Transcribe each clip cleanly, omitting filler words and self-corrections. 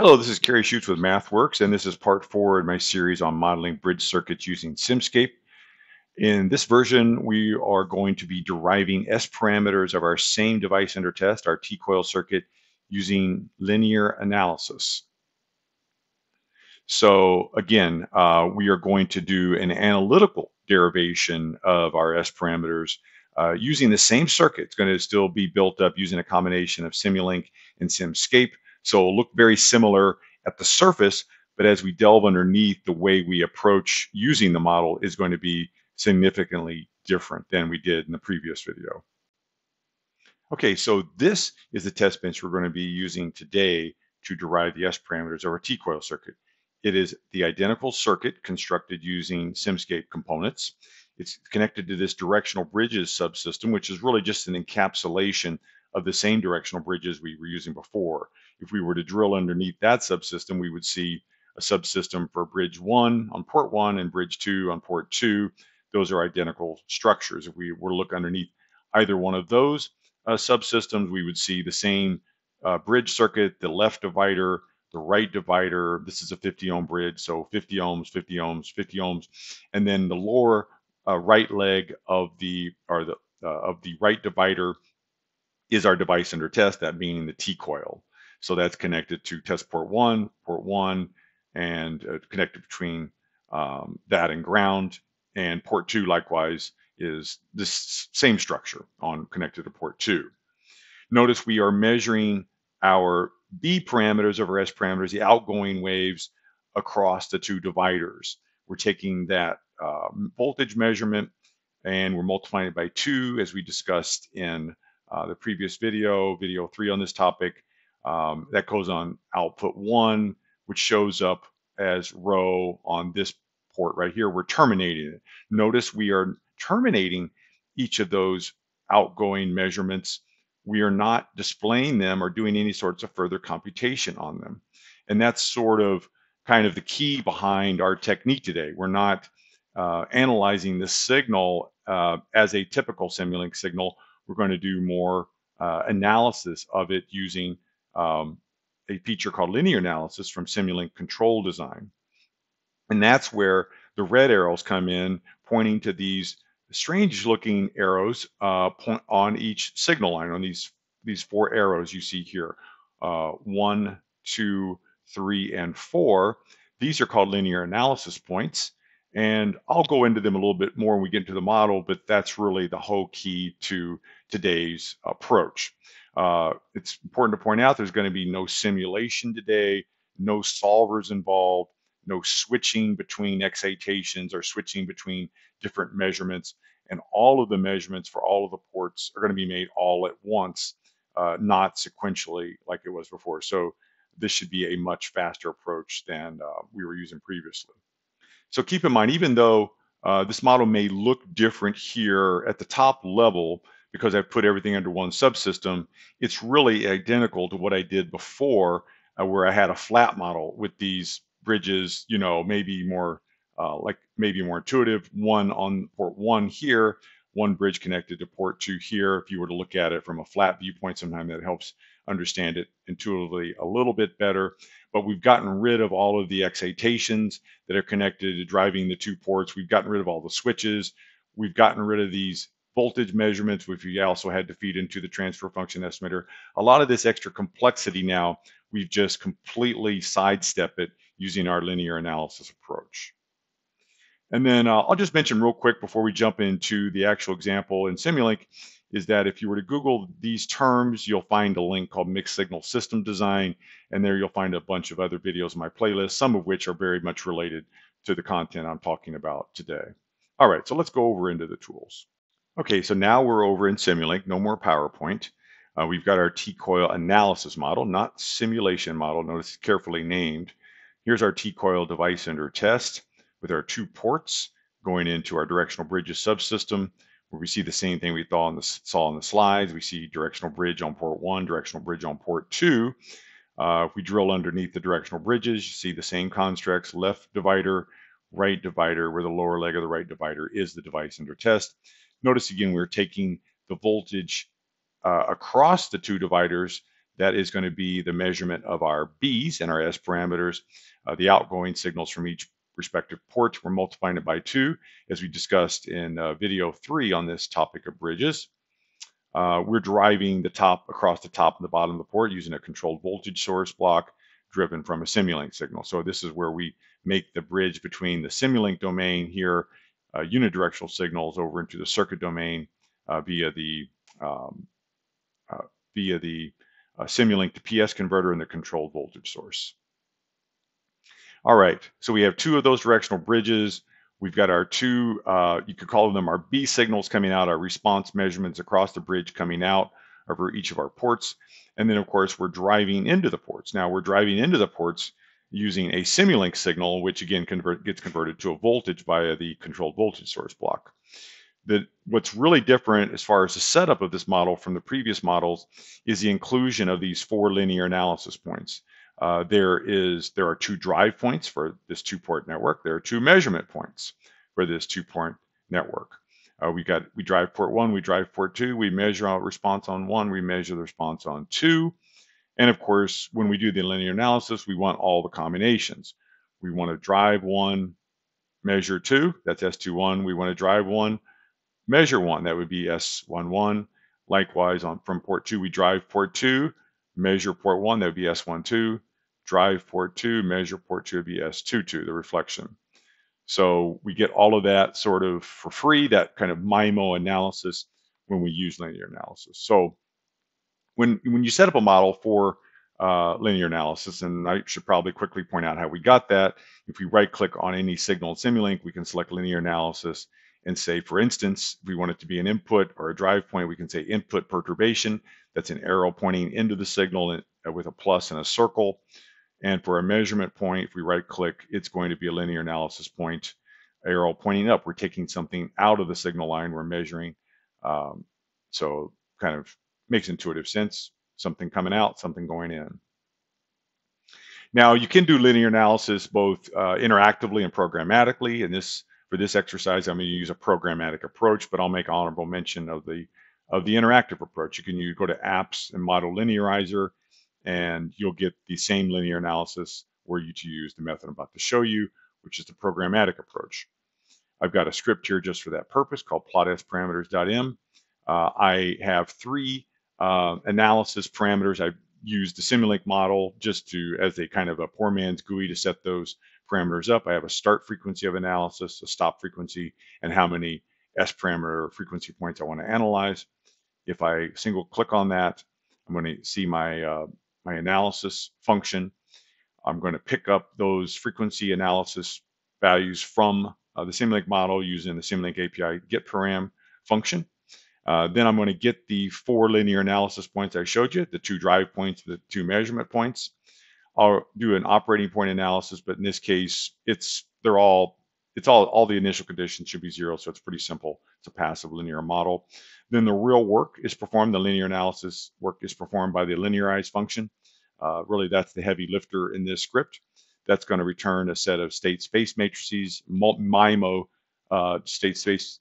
Hello, this is Kerry Schutz with MathWorks, and this is part 4 in my series on modeling bridge circuits using Simscape. In this version, we are going to be deriving S-parameters of our same device under test, our T-coil circuit, using linear analysis. So again, we are going to do an analytical derivation of our S-parameters using the same circuit. It's going to still be built up using a combination of Simulink and Simscape. So it'll look very similar at the surface, but as we delve underneath, the way we approach using the model is going to be significantly different than we did in the previous video. Okay, so this is the test bench we're going to be using today to derive the S parameters of our T-coil circuit. It is the identical circuit constructed using Simscape components. It's connected to this directional bridges subsystem, which is really just an encapsulation of the same directional bridges we were using before. If we were to drill underneath that subsystem, we would see a subsystem for bridge 1 on port 1 and bridge 2 on port 2. Those are identical structures. If we were to look underneath either one of those subsystems, we would see the same bridge circuit, the left divider, the right divider. This is a 50 ohm bridge, so 50 ohms, 50 ohms, 50 ohms. And then the lower right leg of the right divider is our device under test, that being the T-coil. So that's connected to test port 1, and connected between that and ground. And port 2, likewise, is this same structure connected to port 2. Notice we are measuring our B parameters over S parameters, the outgoing waves across the two dividers. We're taking that voltage measurement and we're multiplying it by 2, as we discussed in the previous video, video 3 on this topic. That goes on output 1, which shows up as row on this port right here. We're terminating it. Notice we are terminating each of those outgoing measurements. We are not displaying them or doing any sorts of further computation on them. And that's sort of kind of the key behind our technique today. We're not analyzing the signal as a typical Simulink signal. We're going to do more analysis of it using a feature called linear analysis from Simulink Control Design. And that's where the red arrows come in, pointing to these strange looking arrows point on each signal line, on these 4 arrows you see here, 1, 2, 3, and 4. These are called linear analysis points. And I'll go into them a little bit more when we get into the model, but that's really the whole key to today's approach. It's important to point out there's going to be no simulation today, no solvers involved, no switching between excitations or switching between different measurements. And all of the measurements for all of the ports are going to be made all at once, not sequentially like it was before. So this should be a much faster approach than we were using previously. So keep in mind, even though this model may look different here at the top level, because I've put everything under one subsystem, it's really identical to what I did before, where I had a flat model with these bridges, you know, maybe more intuitive. 1 on port 1 here, 1 bridge connected to port 2 here. If you were to look at it from a flat viewpoint, sometimes that helps understand it intuitively a little bit better. But we've gotten rid of all of the excitations that are connected to driving the 2 ports. We've gotten rid of all the switches. We've gotten rid of these voltage measurements, which we also had to feed into the transfer function estimator. A lot of this extra complexity now, we've just completely sidestepped it using our linear analysis approach. And then I'll just mention real quick before we jump into the actual example in Simulink is that if you were to Google these terms, you'll find a link called Mixed Signal System Design. And there you'll find a bunch of other videos in my playlist, some of which are very much related to the content I'm talking about today. All right, so let's go over into the tools. Okay, so now we're over in Simulink, no more PowerPoint. We've got our T-coil analysis model, not simulation model. Notice it's carefully named. Here's our T-coil device under test with our 2 ports going into our directional bridges subsystem, where we see the same thing we saw on the slides. We see directional bridge on port 1, directional bridge on port 2. If we drill underneath the directional bridges, you see the same constructs, left divider, right divider, where the lower leg of the right divider is the device under test. Notice again, we're taking the voltage across the 2 dividers That is going to be the measurement of our B's and our S parameters, the outgoing signals from each respective ports. We're multiplying it by 2, as we discussed in video 3 on this topic of bridges. We're driving the top across the top and the bottom of the port using a controlled voltage source block driven from a Simulink signal. So this is where we make the bridge between the Simulink domain here, unidirectional signals, over into the circuit domain via the Simulink to PS converter and the controlled voltage source. All right, so we have 2 of those directional bridges. We've got our 2, you could call them our B signals coming out, our response measurements across the bridge coming out over each of our ports. And then of course, we're driving into the ports. Now we're driving into the ports using a Simulink signal, which again gets converted to a voltage via the controlled voltage source block. What's really different as far as the setup of this model from the previous models is the inclusion of these 4 linear analysis points. There are 2 drive points for this 2-port network. There are 2 measurement points for this 2-port network. We drive port 1, we drive port 2, we measure our response on 1, we measure the response on 2. And of course, when we do the linear analysis, we want all the combinations. We want to drive 1, measure 2, that's S21. We want to drive 1, measure 1, that would be S11. Likewise, from port 2, we drive port 2, measure port 1, that would be S12. Drive port 2, measure port 2, would be S22, the reflection. So we get all of that sort of for free, that kind of MIMO analysis when we use linear analysis. So when you set up a model for linear analysis, and I should probably quickly point out how we got that. If we right click on any signal in Simulink, we can select linear analysis and say, for instance, if we want it to be an input or a drive point, we can say input perturbation. That's an arrow pointing into the signal with a plus and a circle. And for a measurement point, if we right click, it's going to be a linear analysis point, arrow pointing up. We're taking something out of the signal line, we're measuring. So kind of makes intuitive sense, something coming out, something going in. Now you can do linear analysis both interactively and programmatically. And for this exercise, I'm going to use a programmatic approach, but I'll make honorable mention of the interactive approach. You go to apps and model linearizer, and you'll get the same linear analysis were you to use the method I'm about to show you, which is the programmatic approach. I've got a script here just for that purpose called plot_s_parameters.m. I have 3 analysis parameters. I've used the Simulink model just as a kind of a poor man's GUI to set those parameters up. I have a start frequency of analysis, a stop frequency, and how many S parameter frequency points I want to analyze. If I single click on that, I'm going to see my analysis function. I'm going to pick up those frequency analysis values from the Simulink model using the Simulink API getParam function. Then I'm going to get the 4 linear analysis points I showed you, the 2 drive points, the 2 measurement points. I'll do an operating point analysis, but in this case, all the initial conditions should be 0, so it's pretty simple. It's a passive linear model. Then the real work is performed. The linear analysis work is performed by the linearize function. Really, that's the heavy lifter in this script. That's going to return a set of state space matrices, MIMO state space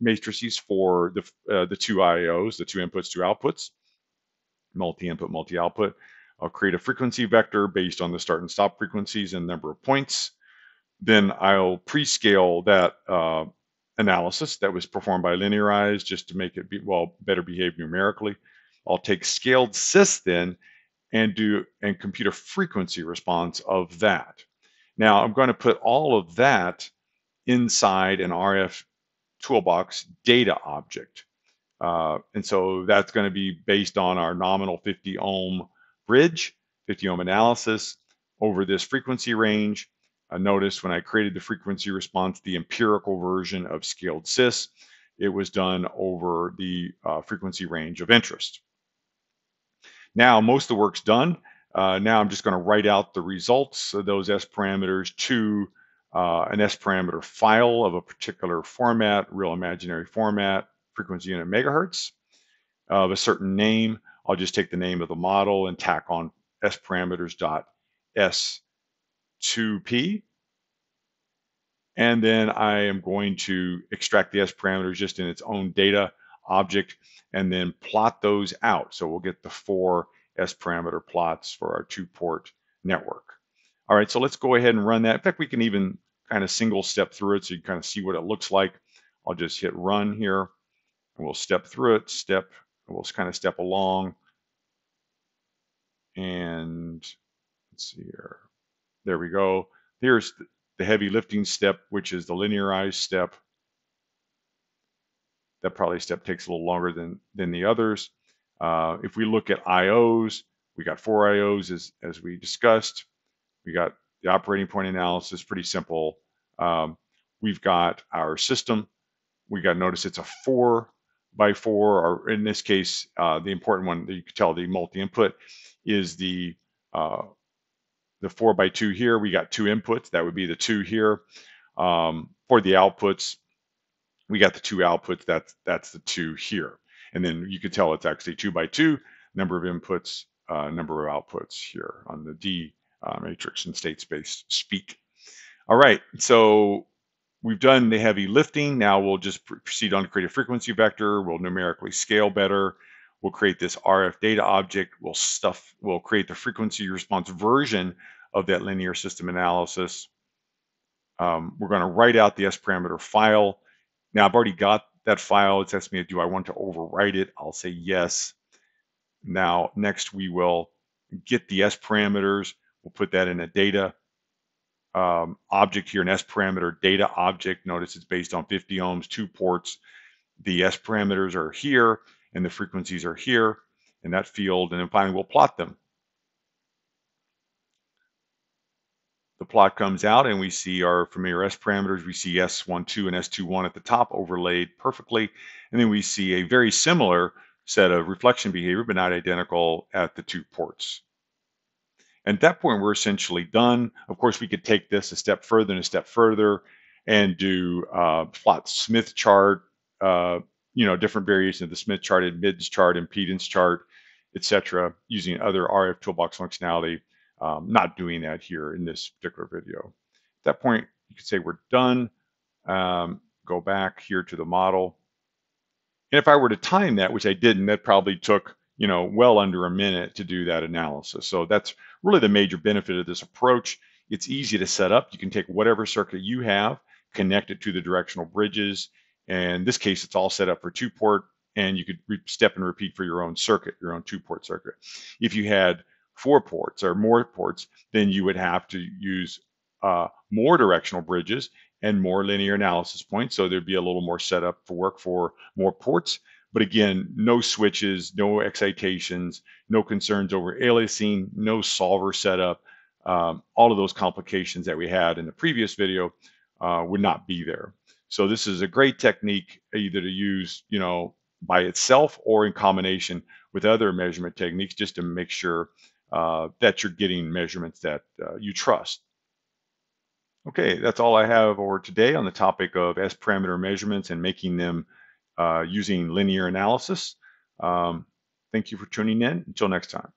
matrices for the 2 IOs, the 2 inputs, 2 outputs, multi-input, multi-output. I'll create a frequency vector based on the start and stop frequencies and number of points. Then I'll pre-scale that analysis that was performed by linearize just to make it better behaved numerically. I'll take scaled sys then and compute a frequency response of that. Now I'm going to put all of that inside an RF Toolbox data object. And so that's going to be based on our nominal 50 ohm bridge, 50 ohm analysis over this frequency range. Notice when I created the frequency response, the empirical version of scaled sys, it was done over the frequency range of interest. Now most of the work's done. Now I'm just going to write out the results of those S parameters to an S parameter file of a particular format, real imaginary format, frequency unit megahertz, of a certain name. I'll just take the name of the model and tack on S_parameters.s2p. And then I am going to extract the S parameters just in its own data object and then plot those out. So we'll get the 4 S-parameter plots for our two-port network. All right, so let's go ahead and run that. In fact, we can even kind of single step through it so you can kind of see what it looks like. I'll just hit run here, and we'll step through it, we'll kind of step along. And let's see here. There we go. Here's the heavy lifting step, which is the linearized step. That probably step takes a little longer than the others. If we look at IOs, we got 4 IOs as we discussed. We got the operating point analysis, pretty simple. We've got our system. We got, notice it's a 4x4, or in this case, the important one that you can tell the multi-input is the 4x2 here. We got 2 inputs. That would be the 2 here. For the outputs, we got the 2 outputs. That's the 2 here. And then you can tell it's actually 2x2, number of inputs, number of outputs here on the D matrix and state space speak. All right, so we've done the heavy lifting. Now we'll just proceed on to create a frequency vector. We'll numerically scale better. We'll create this RF data object. We'll create the frequency response version of that linear system analysis. We're going to write out the S-parameter file. Now I've already got that file. It's asking me, do I want to overwrite it? I'll say yes. Now, next we will get the S-parameters. We'll put that in a data object here, an S-parameter data object. Notice it's based on 50 ohms, 2 ports. The S-parameters are here, and the frequencies are here in that field. And then finally, we'll plot them. The plot comes out, and we see our familiar S-parameters. We see S12 and S21 at the top overlaid perfectly. And then we see a very similar set of reflection behavior, but not identical at the 2 ports. At that point, we're essentially done. Of course, we could take this a step further and a step further and do plot Smith chart, different variations of the Smith chart, admittance chart, impedance chart, etc., using other RF Toolbox functionality. Not doing that here in this particular video. At that point, you could say we're done. Go back here to the model. And if I were to time that, which I didn't, that probably took, well under a minute to do that analysis. So that's really the major benefit of this approach. It's easy to set up. You can take whatever circuit you have, connect it to the directional bridges. And in this case, it's all set up for 2-port, and you could step and repeat for your own circuit, your own 2-port circuit. If you had 4 ports or more ports, then you would have to use more directional bridges and more linear analysis points. So there'd be a little more setup for work for more ports. But again, no switches, no excitations, no concerns over aliasing, no solver setup. All of those complications that we had in the previous video would not be there. So this is a great technique either to use, by itself or in combination with other measurement techniques, just to make sure that you're getting measurements that you trust. Okay, that's all I have for today on the topic of S-parameter measurements and making them using linear analysis. Thank you for tuning in. Until next time.